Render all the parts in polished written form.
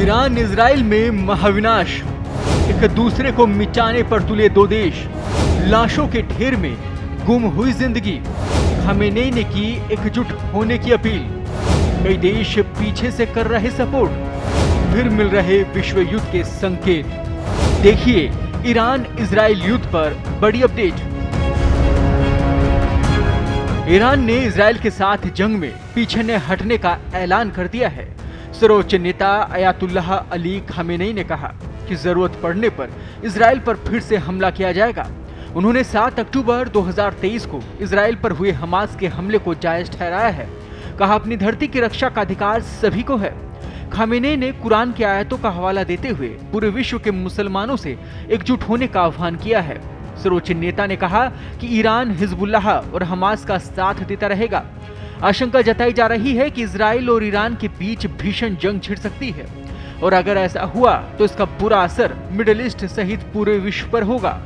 Iran Israel में महाविनाश, एक दूसरे को मिटाने पर तुले दो देश। लाशों के ढेर में गुम हुई जिंदगी। खामेनेई ने की एकजुट होने की अपील। कई देश पीछे से कर रहे सपोर्ट, फिर मिल रहे विश्व युद्ध के संकेत। देखिए ईरान इजराइल युद्ध पर बड़ी अपडेट। ईरान ने इजराइल के साथ जंग में पीछे न हटने का ऐलान कर दिया है। सर्वोच्च नेता अयातुल्लाह अली खामेनेई ने कहा कि जरूरत पड़ने पर इजराइल पर फिर से हमला किया जाएगा। उन्होंने 7 अक्टूबर 2023 को इजराइल पर हुए हमास के हमले को जायज ठहराया है। कहा, अपनी धरती की रक्षा का अधिकार सभी को है। खामेनेई ने कुरान की आयतों का हवाला देते हुए पूरे विश्व के मुसलमानों से एकजुट होने का आह्वान किया है। सर्वोच्च नेता ने कहा कि ईरान हिजबुल्लाह और हमास का साथ देता रहेगा। आशंका जताई जा रही है कि इजराइल और ईरान के बीच भीषण जंग छिड़ सकती है, और अगर ऐसा हुआ तो इसका बुरा असर मिडिल ईस्ट सहित पूरे विश्व पर होगा।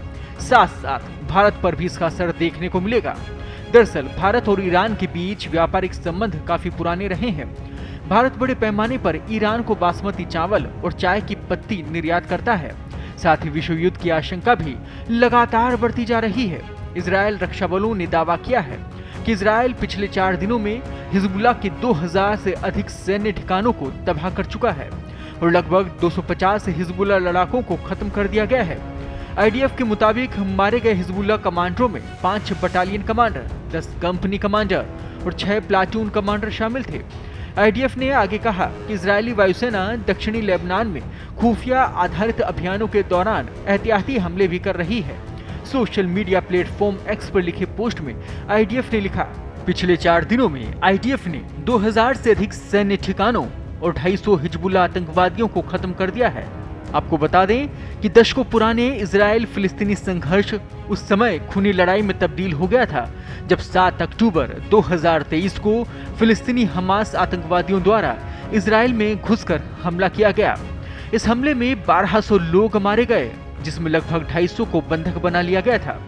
साथ साथ भारत पर भी इसका असर देखने को मिलेगा। दरअसल भारत और ईरान के बीच व्यापारिक संबंध काफी पुराने रहे हैं। भारत बड़े पैमाने पर ईरान को बासमती चावल और चाय की पत्ती निर्यात करता है। साथ ही विश्व युद्ध की आशंका भी लगातार बढ़ती जा रही है। इजरायल रक्षा बलों ने दावा किया है कि इजरायल पिछले 4 दिनों में हिजबुल्लाह के 2000 से अधिक सैन्य ठिकानों को तबाह कर चुका है और लगभग 250 हिजबुल्लाह लड़ाकों को खत्म कर दिया गया है। आईडीएफ के मुताबिक मारे गए हिजबुल्लाह कमांडरों में 5 बटालियन कमांडर, 10 कंपनी कमांडर और 6 प्लाटून कमांडर शामिल थे। आईडीएफ ने आगे कहा कि इजरायली वायुसेना दक्षिणी लेबनान में खुफिया आधारित अभियानों के दौरान एहतियाती हमले भी कर रही है। सोशल मीडिया प्लेटफॉर्म एक्स पर लिखे पोस्ट में आईडीएफ ने लिखा, पिछले 4 दिनों में आईडीएफ ने 2000 से अधिक सैन्य ठिकानों और 250 हिजबुल्लाह आतंकवादियों को खत्म कर दिया है। आपको बता दें कि दशकों पुराने इजरायल फिलिस्तीनी संघर्ष उस समय खूनी लड़ाई में तब्दील हो गया था जब 7 अक्टूबर 2023 को फिलिस्तीनी हमास आतंकवादियों द्वारा इजरायल में घुसकर हमला किया गया। इस हमले में 1200 लोग मारे गए, जिसमें लगभग 250 को बंधक बना लिया गया था।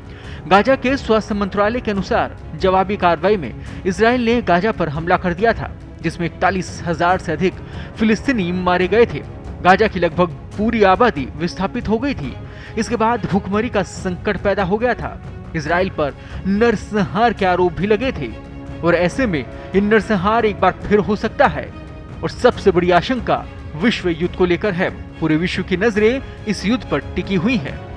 गाजा के स्वास्थ्य मंत्रालय के अनुसार जवाबी कार्रवाई में इजरायल ने गाजा पर हमला कर दिया था, जिसमें 41,000 से अधिक फिलिस्तीनी मारे गए थे। गाजा की लगभग पूरी आबादी विस्थापित हो गई थी। इसके बाद भूखमरी का संकट पैदा हो गया था। इजराइल पर नरसंहार के आरोप भी लगे थे और ऐसे में ये नरसंहार एक बार फिर हो सकता है। और सबसे बड़ी आशंका विश्व युद्ध को लेकर है। पूरे विश्व की नजरें इस युद्ध पर टिकी हुई हैं।